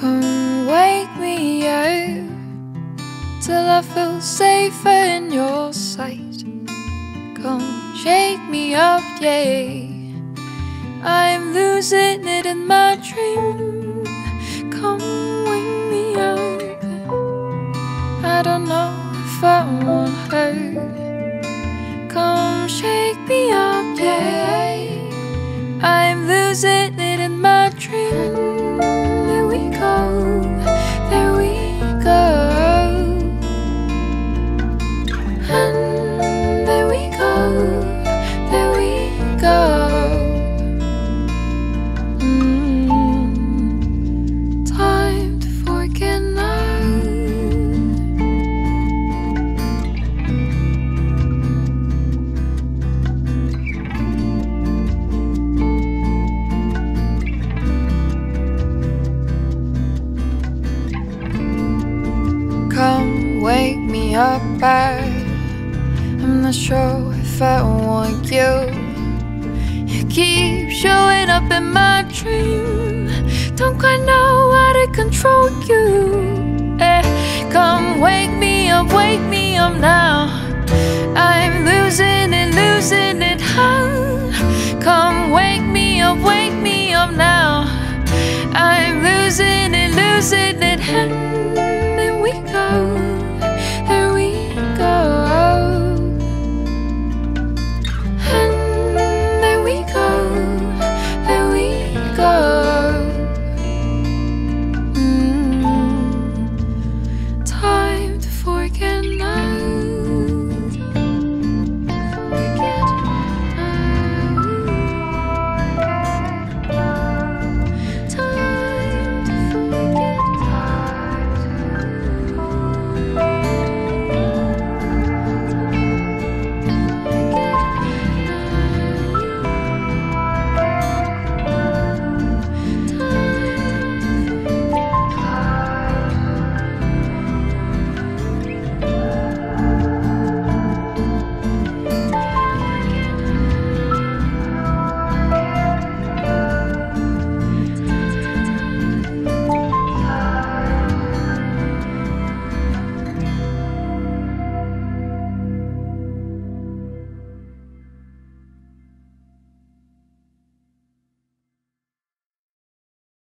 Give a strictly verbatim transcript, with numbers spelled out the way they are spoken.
Come wake me up till I feel safer in your sight. Come shake me up, yay, I'm losing it in my dream. Come wake me up, I don't know if I want her. Come shake me up, yay, I'm losing it in my dream. Wake me up, I, I'm not sure if I want you. You keep showing up in my dream, don't quite know how to control you. Eh, come wake me up, wake me up now, I'm losing it, losing it, huh? Come wake me up, wake me up.